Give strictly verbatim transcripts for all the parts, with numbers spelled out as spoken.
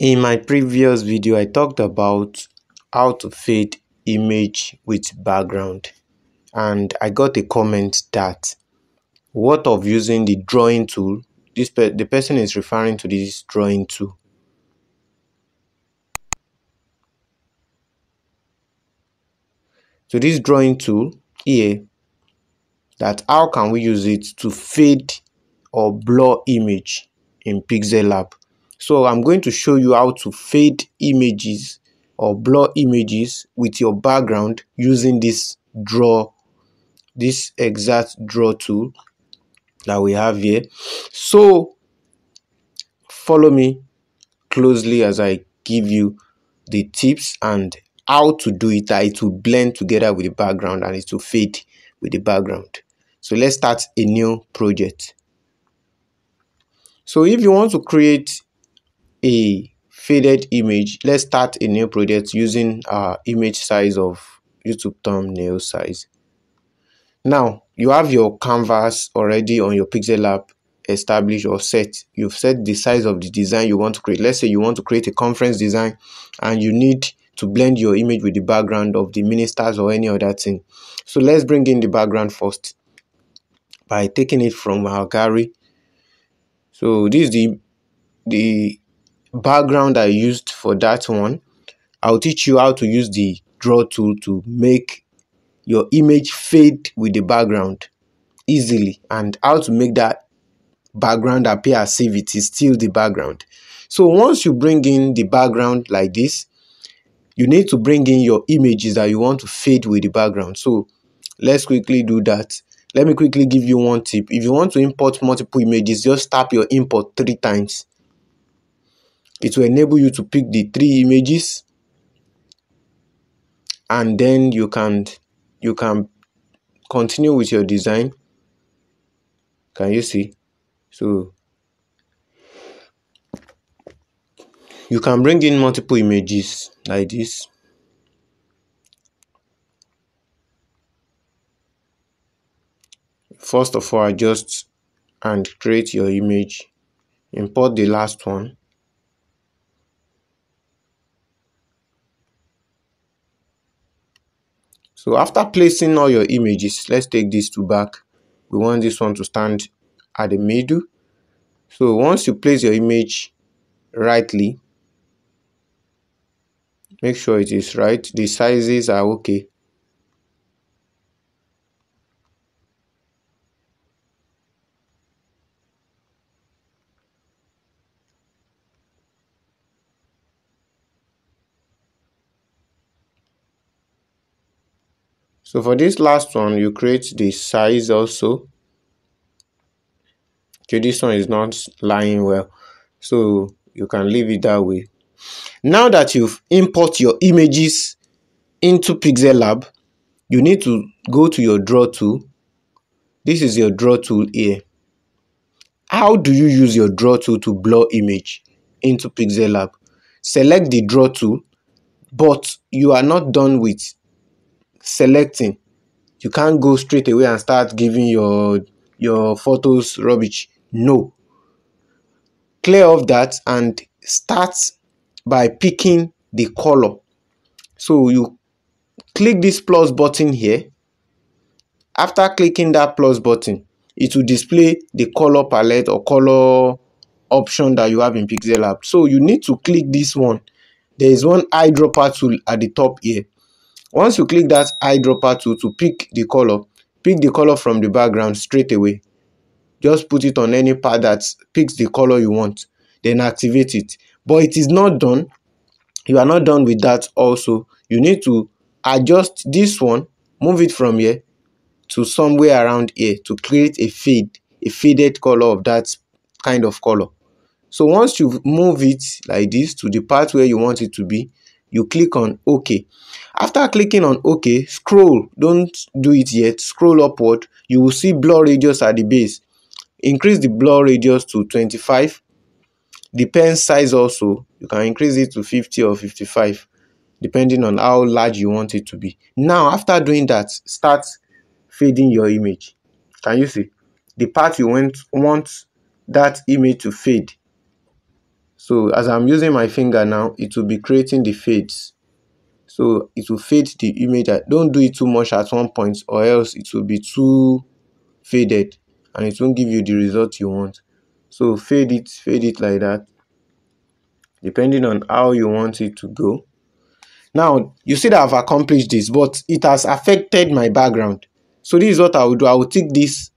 In my previous video, I talked about how to fade image with background, and I got a comment that what of using the drawing tool? This pe the person is referring to this drawing tool. So this drawing tool here, that how can we use it to fade or blur image in PixelLab? So I'm going to show you how to fade images or blur images with your background using this draw, this exact draw tool that we have here. So follow me closely as I give you the tips and how to do it, that it will blend together with the background and it will fade with the background. So let's start a new project. So if you want to create a faded image, let's start a new project using our image size of YouTube thumbnail size. Now you have your canvas already on your PixelLab established or set. You've set the size of the design you want to create. Let's say you want to create a conference design and you need to blend your image with the background of the ministers or any other thing. So let's bring in the background first by taking it from our gallery. So this is the the background I used for that one. I'll teach you how to use the draw tool to make your image fade with the background easily, and how to make that background appear as if it is still the background. So once you bring in the background like this, you need to bring in your images that you want to fade with the background. So let's quickly do that. Let me quickly give you one tip. If you want to import multiple images, just tap your import three times. It will enable you to pick the three images, and then you can you can continue with your design. Can you see? So you can bring in multiple images like this. First of all, adjust and create your image. Import the last one. So after placing all your images, let's take these two back. We want this one to stand at the middle. So once you place your image rightly, make sure it is right. The sizes are okay. So for this last one, you create the size also. Okay, this one is not lying well, so you can leave it that way. Now that you've imported your images into PixelLab, you need to go to your draw tool. This is your draw tool here. How do you use your draw tool to blur image into PixelLab? Select the draw tool, but you are not done with selecting. You can't go straight away and start giving your your photos rubbish. No, clear off that and start by picking the color. So you click this plus button here. After clicking that plus button, it will display the color palette or color option that you have in PixelLab. So you need to click this one. There is one eyedropper tool at the top here. Once you click that eyedropper tool to pick the color, pick the color from the background straight away. Just put it on any part that picks the color you want, then activate it. But it is not done. You are not done with that also. You need to adjust this one, move it from here to somewhere around here to create a fade, a faded color of that kind of color. So once you move it like this to the part where you want it to be, you click on OK. After clicking on OK, scroll. Don't do it yet. Scroll upward. You will see blur radius at the base. Increase the blur radius to twenty-five. The pen size also, you can increase it to fifty or fifty-five, depending on how large you want it to be. Now, after doing that, start fading your image. Can you see? The part you want, want that image to fade. So as I'm using my finger now, it will be creating the fades. So it will fade the image. Don't do it too much at one point, or else it will be too faded and it won't give you the result you want. So fade it, fade it like that, depending on how you want it to go. Now, you see that I've accomplished this, but it has affected my background. So this is what I will do. I will take this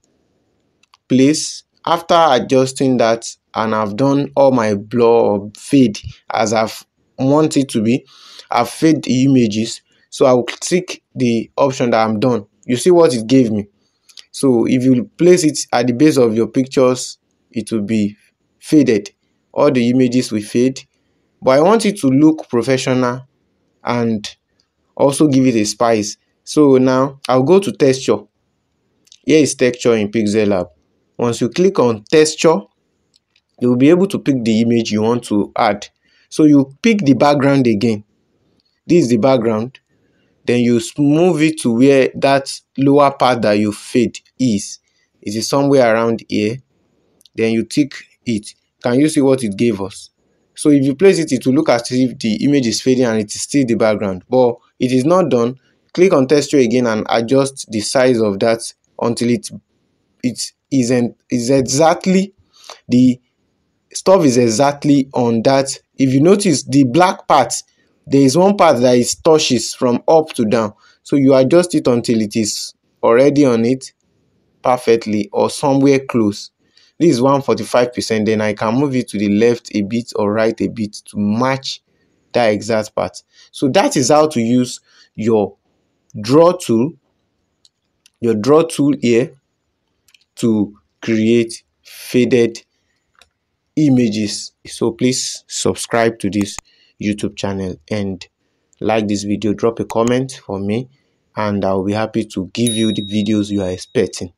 place after adjusting that, and I've done all my blur or fade as I've want it to be. I've faded the images, so I will click the option that I'm done. You see what it gave me. So if you place it at the base of your pictures, it will be faded. All the images will fade, but I want it to look professional and also give it a spice. So now I'll go to texture. Here is texture in PixelLab. Once you click on texture, you'll be able to pick the image you want to add. So you pick the background again. This is the background. Then you move it to where that lower part that you fade is. It is somewhere around here. Then you tick it. Can you see what it gave us? So if you place it, it will look as if the image is fading and it is still the background. But it is not done. Click on texture again and adjust the size of that until it, it isn't, is exactly the stuff is exactly on that. If you notice the black part, there is one part that is touches from up to down. So you adjust it until it is already on it perfectly or somewhere close. This is one forty-five percent. Then I can move it to the left a bit or right a bit to match that exact part. So that is how to use your draw tool, your draw tool here to create faded images. So please subscribe to this YouTube channel and like this video. Drop a comment for me and I'll be happy to give you the videos you are expecting.